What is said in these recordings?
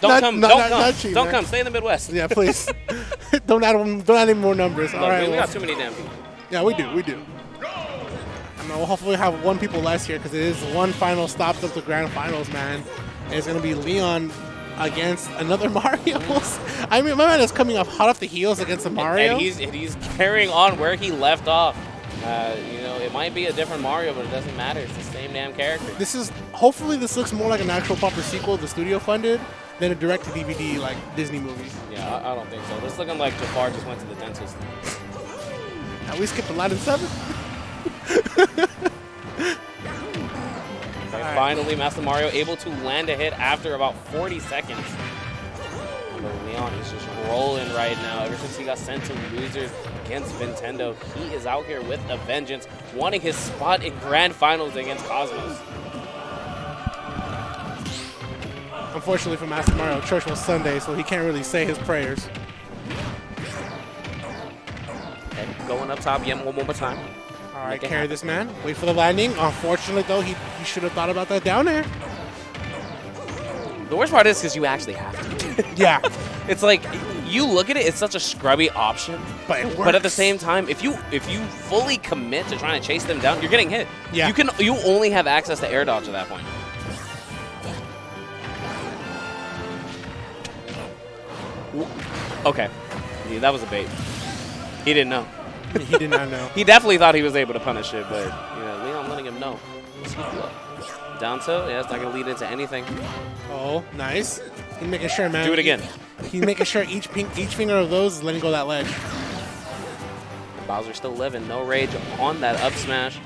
Don't come. Stay in the Midwest. Yeah, please. don't add any more numbers. All right, we got too many damn people. Yeah, we do. I mean, we'll hopefully have one people less here because it is one final stop of the grand finals, man. And it's gonna be Leon against another Mario. I mean, my man is coming up hot off the heels against a Mario. And he's carrying on where he left off. You know, it might be a different Mario, but it doesn't matter. It's the same damn character. Hopefully this looks more like an actual proper sequel the studio funded than a direct-to-DVD like Disney movie. Yeah, I don't think so. It's looking like Jafar just went to the dentist. Now we skipped Aladdin 7. Finally, Mastamario able to land a hit after about 40 seconds. But Leon is just rolling right now. Ever since he got sent to losers against Nintendo, he is out here with a vengeance, wanting his spot in grand finals against Cosmos. Unfortunately for Mastamario, church was Sunday, so he can't really say his prayers. And going up top, Yem one more time. All right, carry this man. Wait for the landing. Unfortunately, though, he should have thought about that down air. The worst part is because you actually have to. Yeah. It's like, you look at it, it's such a scrubby option. But it works. But at the same time, if you fully commit to trying to chase them down, you're getting hit. Yeah. You only have access to air dodge at that point. Okay. Yeah, that was a bait. He didn't know. He did not know. He definitely thought he was able to punish it, but you know, Leon letting him know. Down tilt, yeah, it's not gonna lead into anything. Oh, nice. He's making sure, man. Do it again. He's making sure each finger of those is letting go that ledge. And Bowser still living, no rage on that up smash.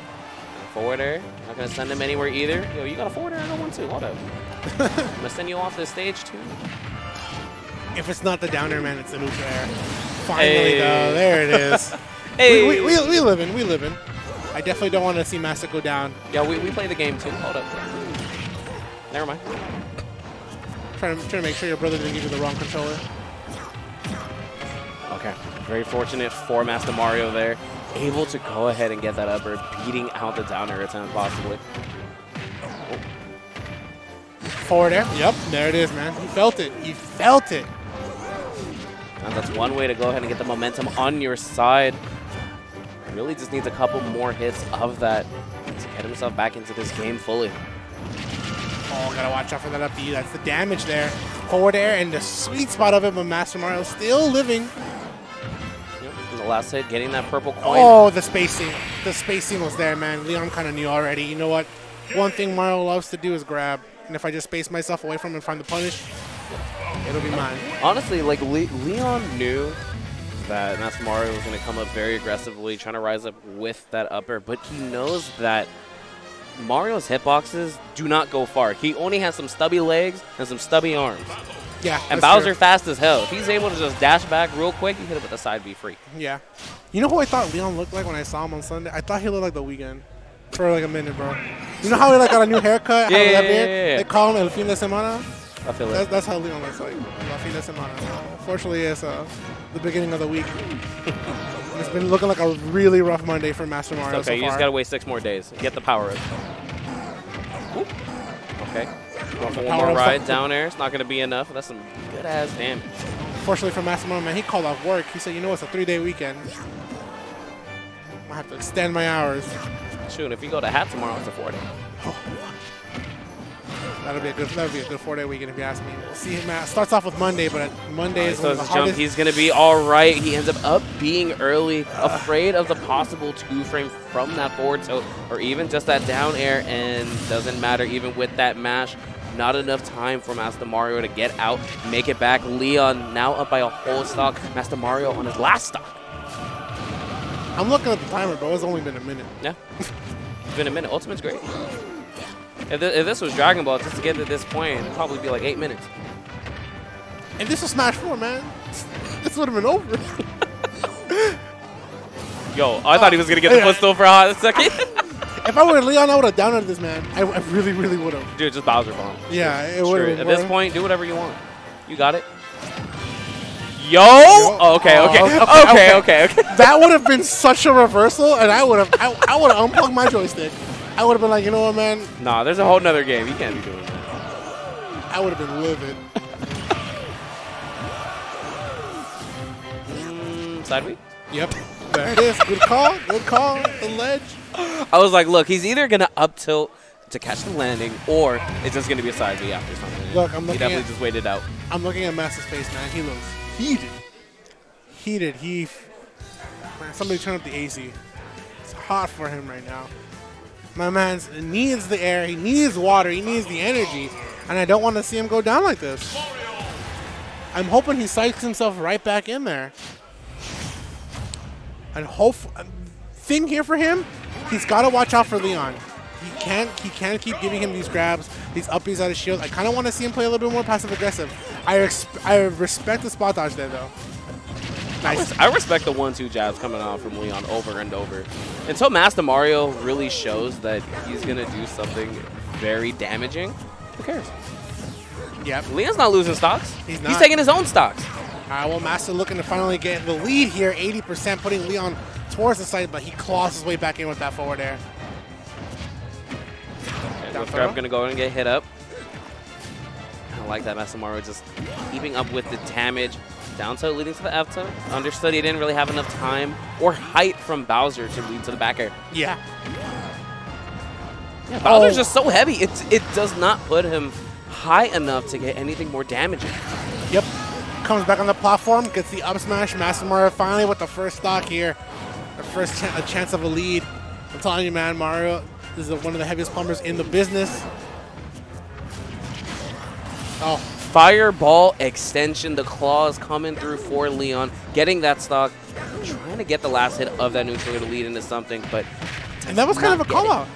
Forward air, not gonna send him anywhere either. Yo, you got a forward air? I don't want to. Hold up. I'm gonna send you off this stage too. If it's not the down air, man, it's the neutral air. Finally, though, there it is. Hey. We livin'. I definitely don't want to see Master go down. Yeah, we play the game too. Hold up. Never mind. Trying to make sure your brother didn't give you the wrong controller. Okay. Very fortunate for Mastamario there. Able to go ahead and get that upper, beating out the downer attempt possibly. Oh. Forward air. Yep. There it is, man. You felt it. And that's one way to go ahead and get the momentum on your side. Really just needs a couple more hits of that to get himself back into this game fully. Oh, gotta watch out for that up B. That's the damage there. Forward air and the sweet spot of it, but Mastamario still living. Yep, the last hit, getting that purple coin. Oh, the spacing. The spacing was there, man. Leon kind of knew already. You know what? One thing Mario loves to do is grab. And if I just space myself away from him and find the punish, it'll be mine. Honestly, like, Leon knew that Mastamario was going to come up very aggressively, trying to rise up with that upper, but he knows that Mario's hitboxes do not go far. He only has some stubby legs and some stubby arms. Yeah, and Bowser fast as hell. If he's able to just dash back real quick, you hit him with the side B free. Yeah. You know who I thought Leon looked like when I saw him on Sunday? I thought he looked like The Weeknd for like a minute, bro. You know how he like got a new haircut? yeah. They call him El Fin de Semana. I feel it. That's how Leon looks like. El Fin de Semana. Unfortunately, it's the beginning of the week. It's been looking like a really rough Monday for Mastamario. Okay, so you just gotta wait 6 more days. Get the power up. Okay. One more ride. Down air. It's not gonna be enough. That's some good ass damage. Fortunately for Mastamario, man, he called off work. He said, you know, it's a 3-day weekend. I have to extend my hours. Shoot, if you go to hat tomorrow, it's a 4-day. Oh. That'll be a good 4-day weekend if you ask me. We'll see him out. Starts off with Monday, but Monday is one of the hardest. He's gonna be all right. He ends up being early, afraid of the possible 2-frame from that forward tilt, or even just that down air, and doesn't matter. Even with that mash, not enough time for Mastamario to get out, make it back. Leon now up by a whole stock. Mastamario on his last stock. I'm looking at the timer, bro. It's only been a minute. Yeah, it's been a minute. Ultimate's great. If this was Dragon Ball, just to get to this point, it'd probably be like 8 minutes. If this was Smash 4, man, this would have been over. Yo, I thought he was gonna get the footstool for a hot second. If I were Leon, I would have downed this man. I really, really would have. Dude, just Bowser bomb. Yeah, it would have. At this point, do whatever you want. You got it. Yo! Oh, okay. That would have been such a reversal, and I would have unplugged my joystick. I would have been like, you know what, man? Nah, there's a whole nother game. You can't be doing that. I would have been livid. Sideways? Yep. There it is. Good call. Good call. The ledge. I was like, look, he's either going to up tilt to catch the landing, or it's just going to be a side V after something. Look, I'm looking he definitely just waited out. I'm looking at Master's face, man. He looks heated. Heated. He... Man, somebody turn up the AC. It's hot for him right now. My man needs the air. He needs water. He needs the energy. And I don't want to see him go down like this. I'm hoping he psychs himself right back in there. And thing here for him, he's got to watch out for Leon. He can't keep giving him these grabs, these uppies out of shield. I kind of want to see him play a little bit more passive aggressive. I respect the spot dodge there though. Nice. I respect the 1-2 jabs coming out from Leon over and over. Until Mastamario really shows that he's gonna do something very damaging, who cares? Yeah, Leon's not losing stocks. He's not. He's taking his own stocks. All right, well, Master looking to finally get the lead here, 80%, putting Leon towards the side, but he claws his way back in with that forward air. Okay, left grab going to go and get hit up. I like that Mastamario just keeping up with the damage. Down tilt leading to the F tilt. Understood he didn't really have enough time or height from Bowser to lead to the back air. Yeah. Bowser's just so heavy. It does not put him high enough to get anything more damaging. Yep. Comes back on the platform, gets the up smash. Mastamario finally with the first stock here. The first chance of a lead. I'm telling you, man, Mario is one of the heaviest plumbers in the business. Oh. Fireball extension. The claws coming through for Leon. Getting that stock. Trying to get the last hit of that neutral to lead into something, but... And that was kind of a call-out.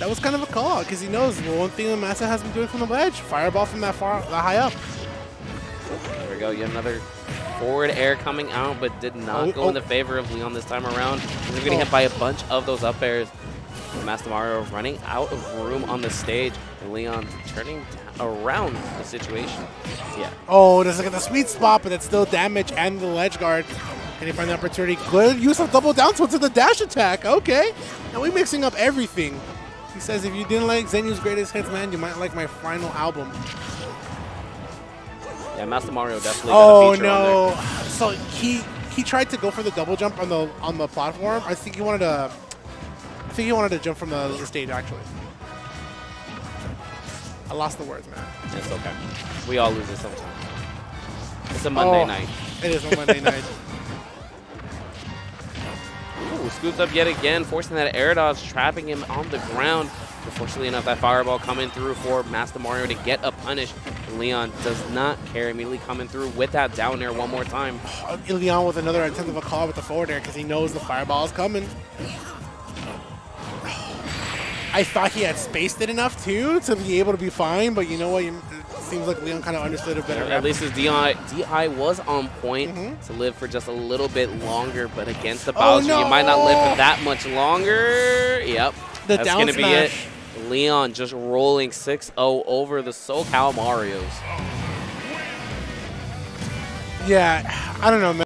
That was kind of a call-out, because he knows the one thing the Master has been doing from the ledge. Fireball from that far, that high up. There we go. Yet another forward air coming out, but did not go in the favor of Leon this time around. He's getting hit by a bunch of those up airs. Mastamario running out of room on the stage, and Leon turning around the situation. Yeah. Oh, there's like the sweet spot, but it's still damage and the ledge guard. Can he find the opportunity? Good use of double down tilt to the dash attack. Okay. Now we're mixing up everything. He says, if you didn't like Zenyu's greatest hits, man, you might like my final album. Yeah, Mastamario definitely got a feature on there. So he tried to go for the double jump on the platform. I think he wanted to jump from the stage actually. I lost the words, man. It's okay. We all lose it sometimes. It's a Monday night. It is a Monday night. Ooh, scoops up yet again, forcing that air dodge, trapping him on the ground. Unfortunately enough, that fireball coming through for Mastamario to get a punish. Leon does not care, immediately coming through with that down air one more time. Leon with another attempt of a call with the forward air because he knows the fireball is coming. I thought he had spaced it enough too to be able to be fine, but you know what? It seems like Leon kind of understood it better. At least his DI was on point to live for just a little bit longer, but against the Bowser, you might not live for that much longer. Yep. That's going to be it. Leon just rolling 6-0 over the SoCal Marios. Yeah, I don't know, man.